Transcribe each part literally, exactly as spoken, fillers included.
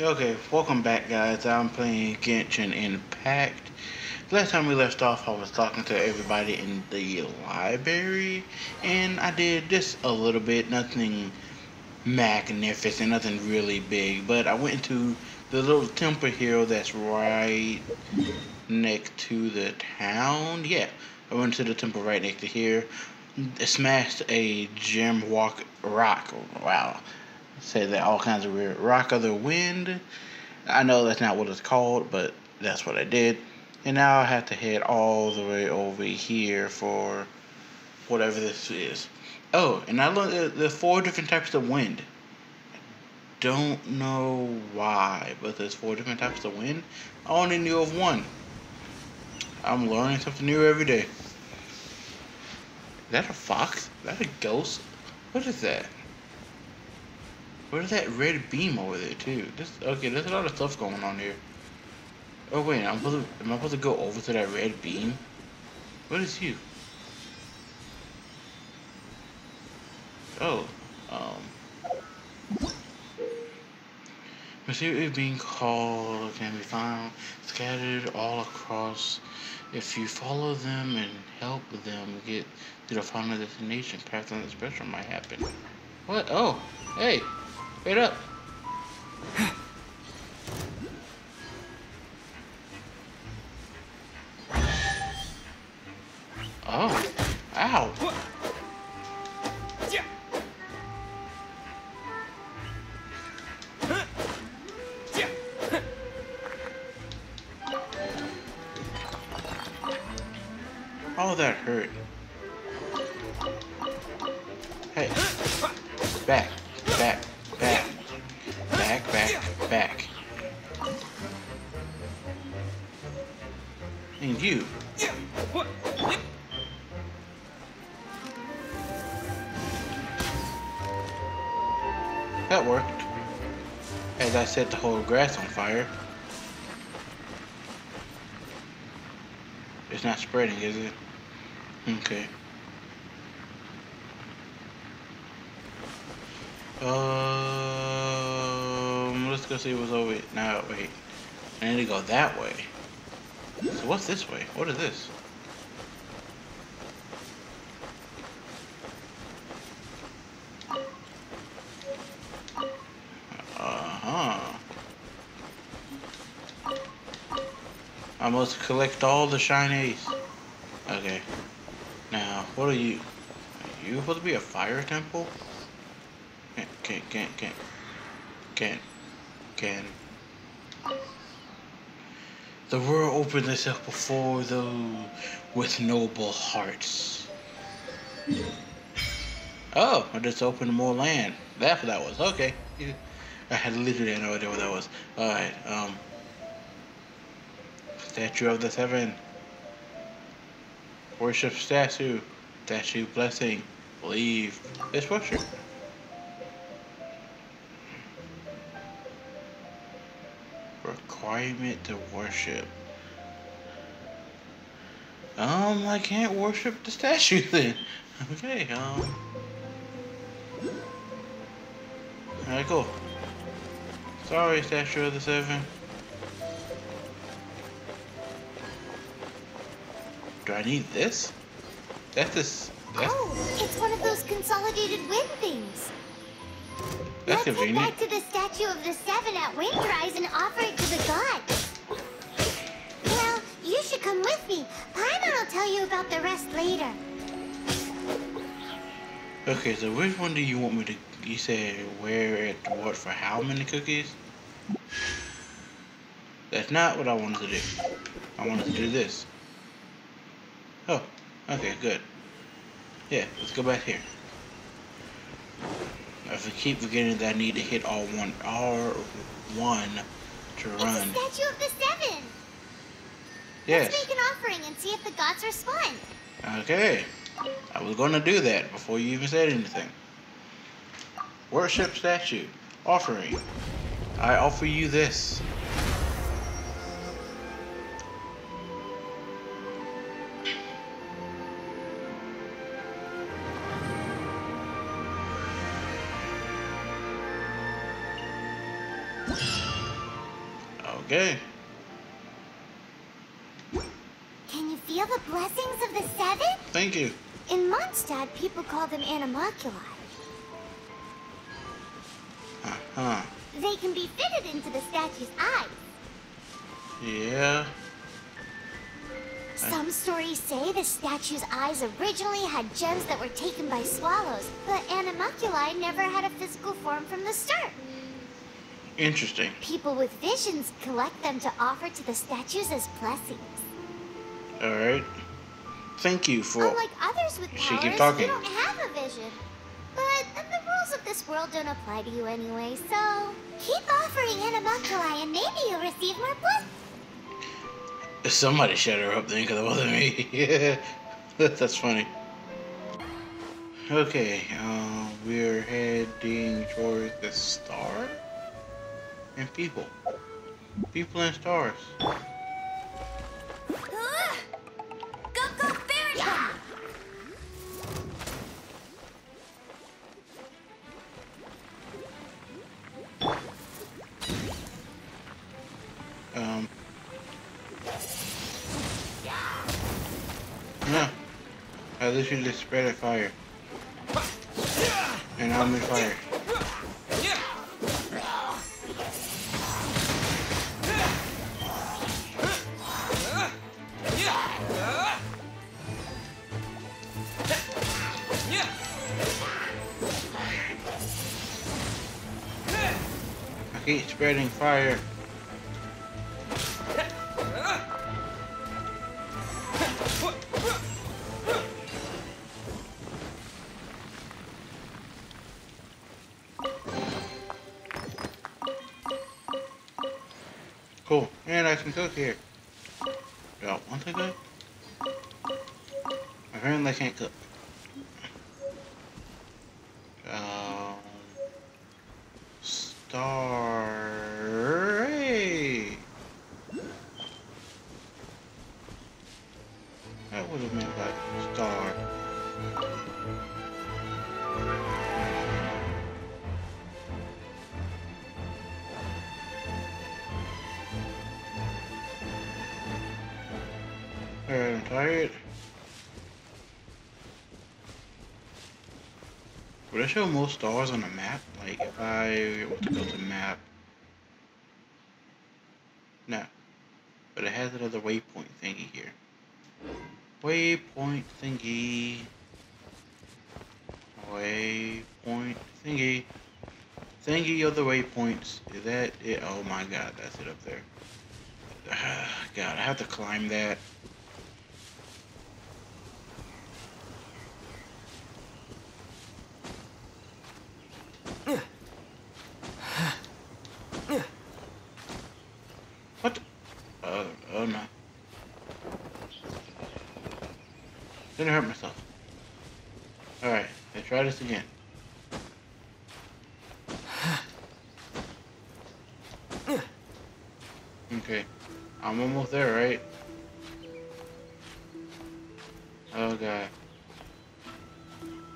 Okay, welcome back guys. I'm playing Genshin Impact. Last time we left off, I was talking to everybody in the library, and I did just a little bit, nothing magnificent, nothing really big, but I went into the little temple here that's right next to the town. Yeah, I went to the temple right next to here, smashed a gem walk rock, wow. Say that all kinds of weird rock of the wind. I know that's not what it's called, but that's what I did. And now I have to head all the way over here for whatever this is. Oh, and I looked at the four different types of wind. I don't know why, but there's four different types of wind. I only knew of one. I'm learning something new every day. Is that a fox? Is that a ghost? What is that? Where's that red beam over there too? This okay. There's a lot of stuff going on here. Oh wait, I'm supposed to, am I supposed to go over to that red beam? What is you? Oh, um, mysterious being called can be found scattered all across. If you follow them and help them get to the final destination, path on the spectrum might happen. What? Oh, hey. Wait up. Oh. Ow. Yeah. Yeah. Oh, that hurt. Hey. Back. Back. Back, back, back, back. And you. That worked. As I set the whole grass on fire. It's not spreading, is it? Okay. Um, let's go see what's over here. No, wait. I need to go that way. So what's this way? What is this? Uh-huh. I must collect all the shinies. Okay. Now, what are you? Are you supposed to be a fire temple? Can't, can't, can't, can't, can't. The world opens itself before those with noble hearts. Oh, I just opened more land. That's what that was. Okay. I had literally no idea what that was. Alright, um. Statue of the Seven. Worship statue. Statue blessing. Leave. This worship. Requirement to worship. Um, I can't worship the statue then. Okay, um. Alright, cool. Sorry, Statue of the Seven. Do I need this? That's this. That's oh, it's one of those consolidated wind things. That's Let's convenient. Head back to the Statue of the Seven at Windrise and offer it to the gods. Well, you should come with me. Paimon will tell you about the rest later. Okay, so which one do you want me to... You said where it what for how many cookies? That's not what I wanted to do. I wanted to do this. Oh, okay, good. Yeah, let's go back here. I keep forgetting that I need to hit all one, all one to run. It's the Statue of the Seven. Yes. Let's make an offering and see if the gods respond. Okay. I was going to do that before you even said anything. Worship statue. Offering. I offer you this. Okay. Can you feel the blessings of the seven? Thank you. In Mondstadt, people call them Anemoculus. Huh. They can be fitted into the statue's eyes. Yeah. Some stories say the statue's eyes originally had gems that were taken by swallows, but Anemoculi never had a physical form from the start. Interesting. People with visions collect them to offer to the statues as blessings. Alright. Thank you for... Unlike others with powers, you don't have a vision. But the rules of this world don't apply to you anyway, so keep offering Anemoculi and maybe you'll receive more blessings. Somebody shut her up then, because it wasn't me. Yeah, that's funny. Okay, uh, we're heading towards the star and people. People and stars. Uh, go, go, fairy yeah. Um. No. I literally spread a fire. And I'm in fire. I keep spreading fire. Cool, and I can cook here. Y'all want to cook? Apparently I can't cook. Um, Star Raid. That would have been like Star. Alright, I'm tired. Would I show most stars on the map? Like, if I was to go to map. No. But it has another waypoint thingy here. Waypoint thingy. Waypoint thingy. Thingy of the waypoints. Is that it? Oh my god, that's it up there. God, I have to climb that. What? Oh, oh no. Didn't hurt myself. Alright, let's try this again. Okay, I'm almost there, right? Oh god.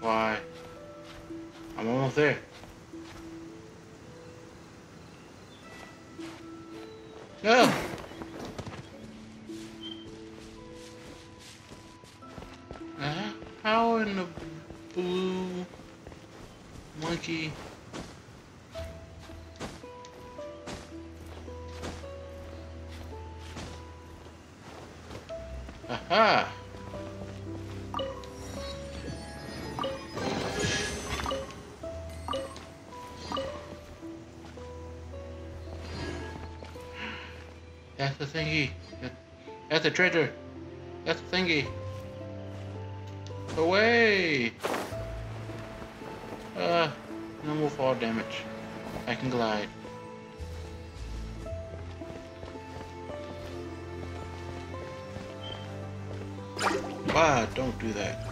Why? I'm almost there. No! Uh, how in the blue monkey? Aha! That's the thingy. That's the treasure. That's the thingy. Away! Uh, no more fall damage. I can glide. Wow, don't do that.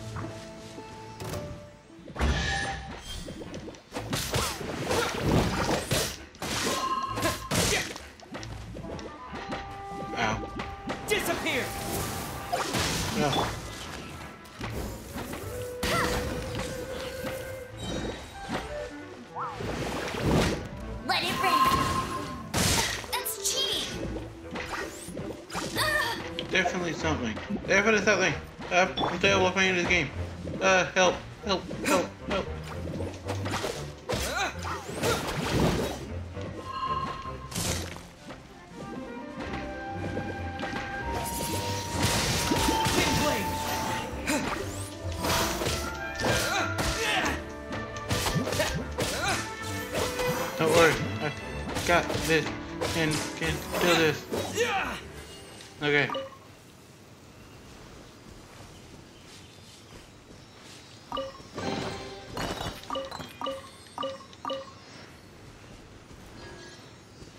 Let it rain. That's cheating. definitely something. Definitely something. Uh, I'm terrible at playing this game. Uh, help, help, help, help. Don't worry, I got this and can do this. Okay.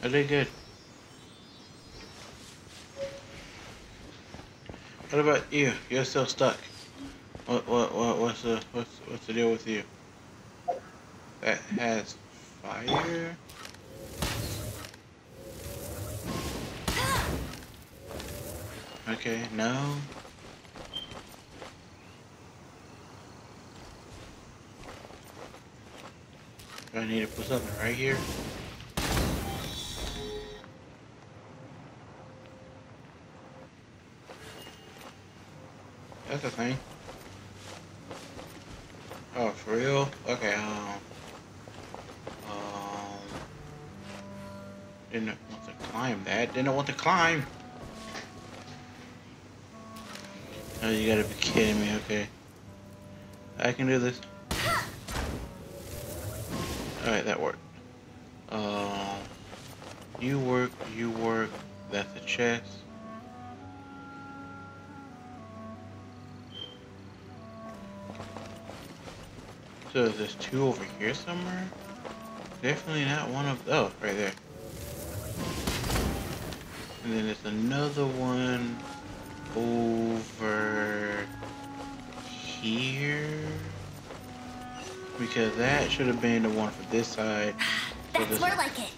I did good. What about you? You're still stuck. What what what what's the what's what's the deal with you? That has fire. Okay, no. I need to put something right here. That's a thing. Oh, for real? Okay, um. Didn't want to climb that. Didn't want to climb. Oh, you gotta be kidding me. Okay. I can do this. Alright, that worked. Uh, you work, you work. That's a chest. So there's two over here somewhere? Definitely not one of... Oh, right there. And then there's another one over here. Because that should have been the one for this side. So that's more like it.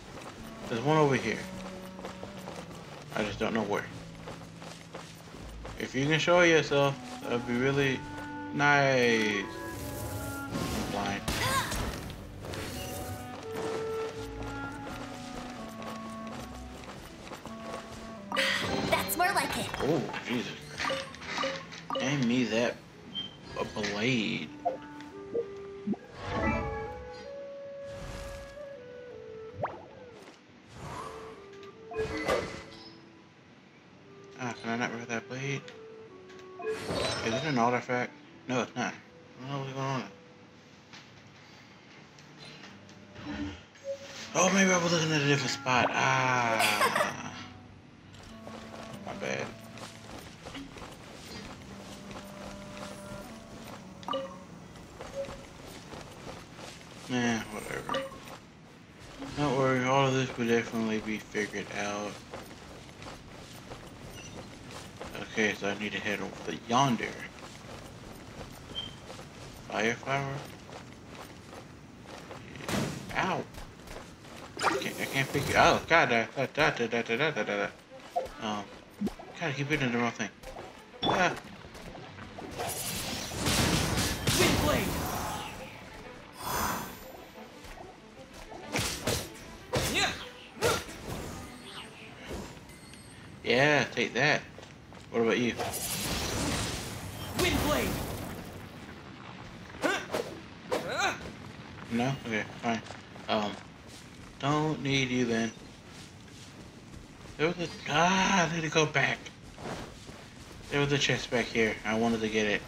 There's one over here. I just don't know where. If you can show yourself, that would be really nice. I'm blind. Oh, Jesus. Damn me that a blade. Ah, can I not grab that blade? Is it an artifact? No, it's not. I don't know what's going on. Oh, maybe I was looking at a different spot. Ah. My bad. Nah, whatever. Don't worry, all of this will definitely be figured out. Okay, so I need to head over to yonder. Fireflower? Yeah. Ow! I can't, I can't figure out. Oh, god, da da da da da da da da. Um, gotta keep hitting the wrong thing. Ah! Yeah, take that. What about you? Wind blade. Huh? No? Okay, fine. Um, don't need you then. There was a ah, I need to go back. There was a chest back here. I wanted to get it.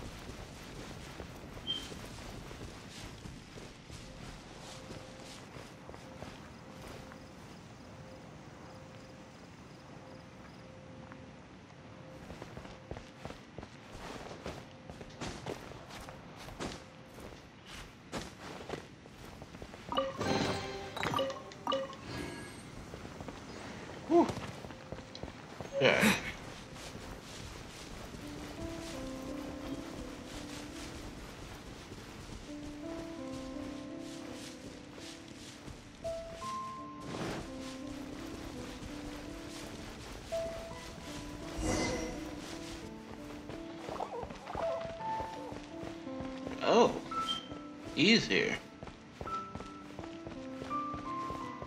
Yeah. Oh, he's here.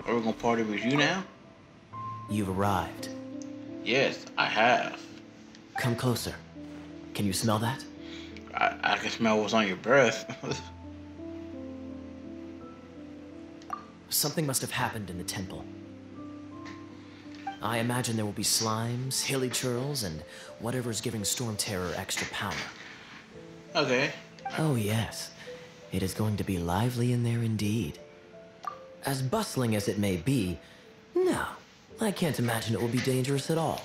Are we gonna party with you now? You've arrived. Yes, I have. Come closer. Can you smell that? I, I can smell what's on your breath. Something must have happened in the temple. I imagine there will be slimes, Hilichurls, and whatever's giving Storm Terror extra power. Okay. Oh yes. It is going to be lively in there indeed. As bustling as it may be, no, I can't imagine it will be dangerous at all.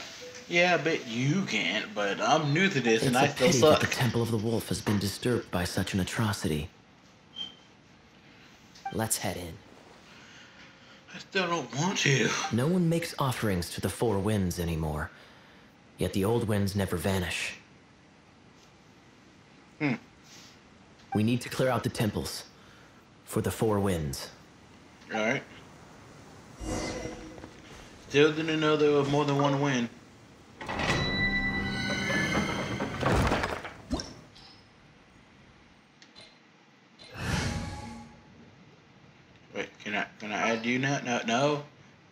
Yeah, I bet you can't, but I'm new to this, it's and I still suck. It's a pity that the Temple of the Wolf has been disturbed by such an atrocity. Let's head in. I still don't want to. No one makes offerings to the four winds anymore. Yet the old winds never vanish. Hmm. We need to clear out the temples. For the four winds. Alright. Still didn't know there was more than one wind. Wait, can I can I add you now? No, no.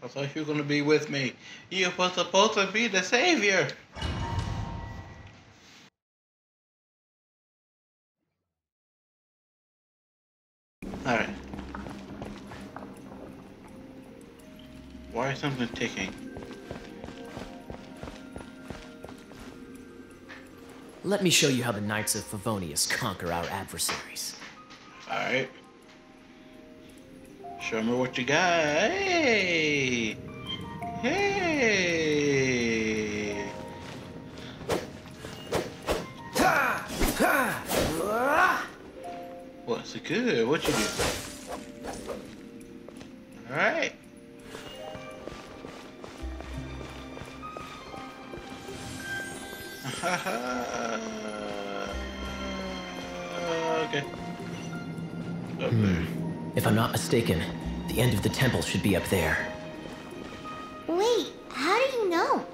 I thought you were gonna be with me. You were supposed to be the savior. Alright. Why is something ticking? Let me show you how the Knights of Favonius conquer our adversaries. Alright. Show me what you got. Hey! Hey! What's it good? What you do? Alright. Okay. Up there. If I'm not mistaken, the end of the temple should be up there. Wait, how do you know?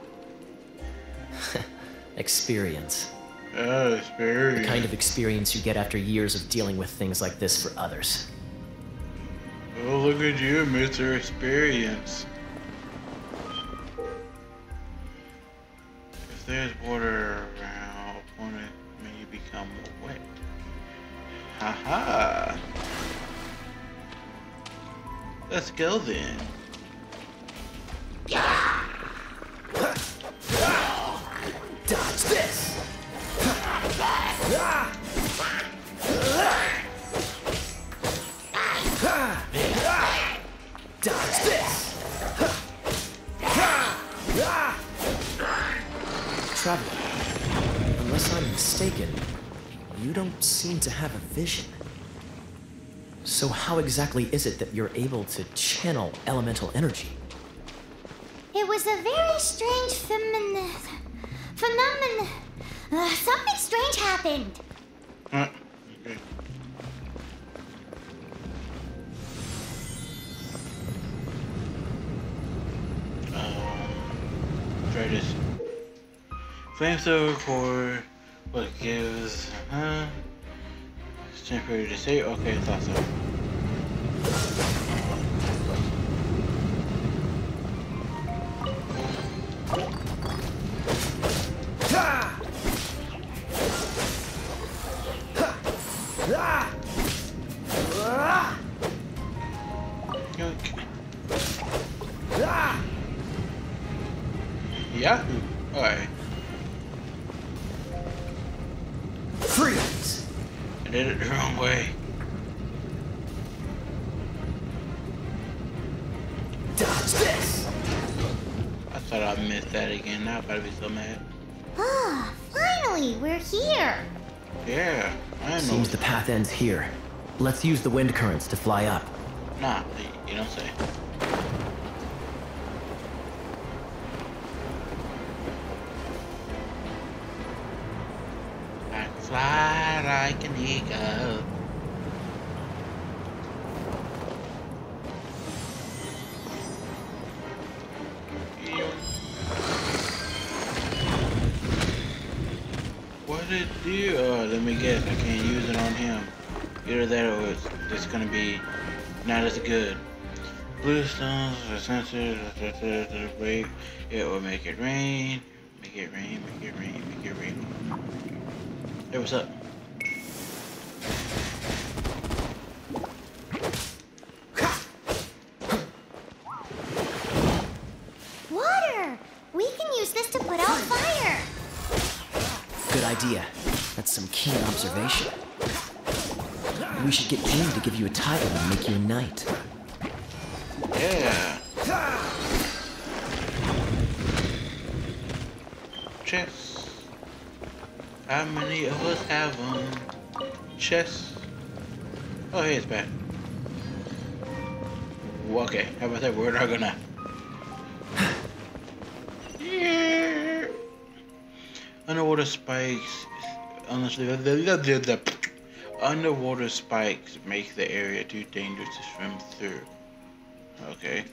Experience. Oh, experience. The kind of experience you get after years of dealing with things like this for others. Oh, look at you, Mister Experience. If there's water around, opponent may become wet. Haha. Let's go then. Yeah. Dodge this. Dodge this. Traveler, unless I'm mistaken, you don't seem to have a vision. So how exactly is it that you're able to channel elemental energy? It was a very strange phenomenon. Phenomenon. Uh, something strange happened. Uh, okay. Um, try this. Flamethrower for what gives? Huh? Temporary to say, okay, I thought so. Yahoo! Alright. Freeze! I did it the wrong way. Dodge this! I thought I missed that again. Now I'd probably be so mad. Ah, finally, we're here. Yeah, I know. Seems the path ends here. Let's use the wind currents to fly up. Nah, you don't say. I can fly like an eagle. What did you? Oh, let me guess. I can't use it on him. Either that, or it's just gonna be not as good. Blue stones, the sensors, the break. It will make it rain. Make it rain, make it rain, make it rain. Hey, what's up? Water! We can use this to put out fire! Good idea. That's some keen observation. We should get June to give you a title and make you a knight. Yeah. Chess. How many of us have um chess? Oh, here's bad. Okay, how about that? We're not gonna. Yeah. Underwater spikes. Unless the underwater spikes make the area too dangerous to swim through. Okay.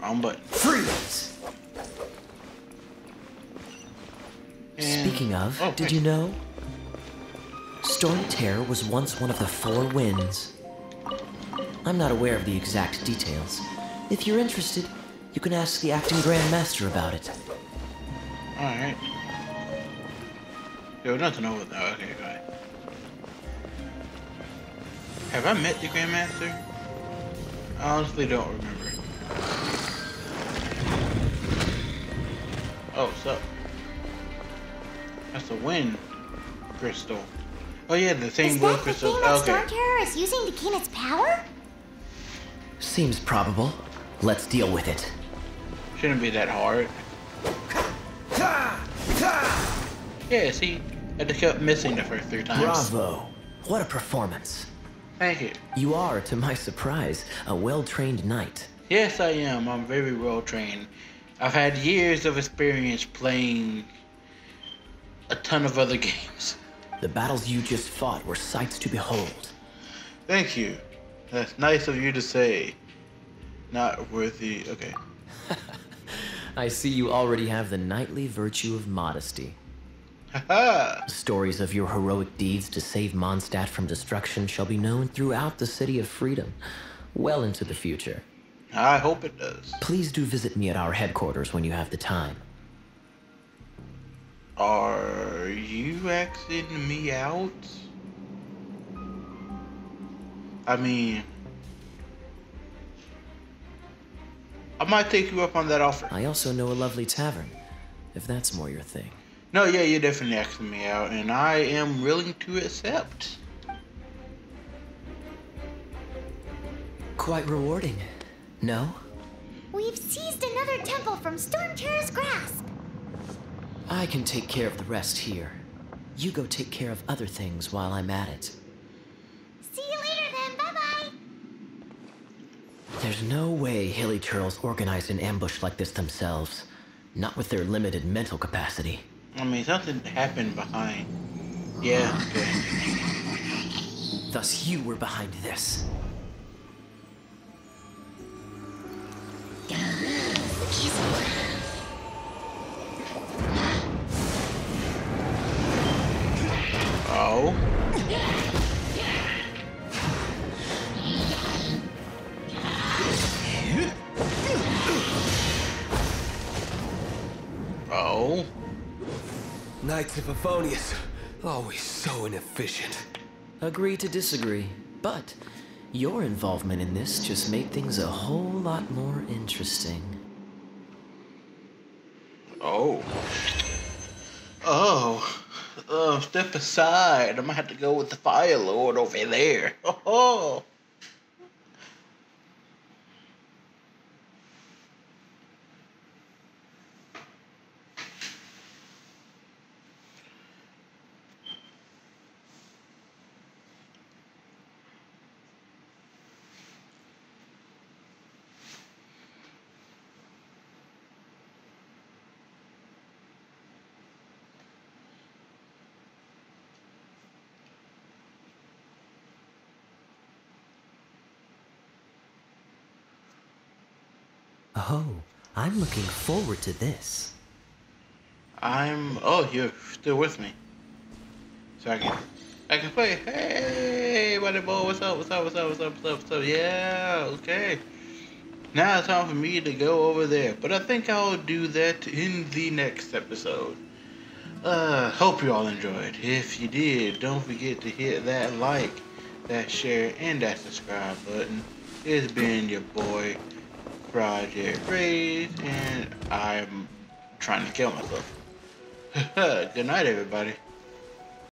Wrong button. Freeze! And speaking of, oh, did you know? Storm Terror was once one of the four winds. I'm not aware of the exact details. If you're interested, you can ask the acting Grand Master about it. Alright. There was nothing over there. Oh, okay, go ahead. Have I met the Grand Master? I honestly don't remember. Oh, what's up? That's a wind crystal. Oh yeah, the same wind crystal. Is that the thing that Storm Terror is using to gain its power? Seems probable. Let's deal with it. Shouldn't be that hard. Yeah, see, I just kept missing the first three times. Bravo! What a performance. Thank you. You are, to my surprise, a well-trained knight. Yes, I am. I'm very well-trained. I've had years of experience playing a ton of other games. The battles you just fought were sights to behold. Thank you. That's nice of you to say. Not worthy. Okay. I see you already have the knightly virtue of modesty. Stories of your heroic deeds to save Mondstadt from destruction shall be known throughout the City of Freedom, well into the future. I hope it does. Please do visit me at our headquarters when you have the time. Are you asking me out? I mean, I might take you up on that offer. I also know a lovely tavern, if that's more your thing. No, yeah, you're definitely asking me out, and I am willing to accept. Quite rewarding, no? We've seized another temple from Storm Terror's grasp. I can take care of the rest here. You go take care of other things while I'm at it. See you later then, bye-bye. There's no way Hilichurls organized an ambush like this themselves. Not with their limited mental capacity. I mean, something happened behind. Yeah. Thus, you were behind this. Oh. Oh. Knights of Favonius, always so inefficient. Agree to disagree, but your involvement in this just made things a whole lot more interesting. Oh. Oh. Oh, step aside. I'm gonna have to go with the Fire Lord over there. Oh. Oh, I'm looking forward to this. I'm... Oh, you're still with me. So I can... I can play. Hey, buddy boy, what's up, what's up, what's up, what's up, what's up, what's up? Yeah, okay. Now it's time for me to go over there, but I think I'll do that in the next episode. Uh, hope you all enjoyed. If you did, don't forget to hit that like, that share, and that subscribe button. It's been your boy, Project Raid, and I'm trying to kill myself. Good night, everybody.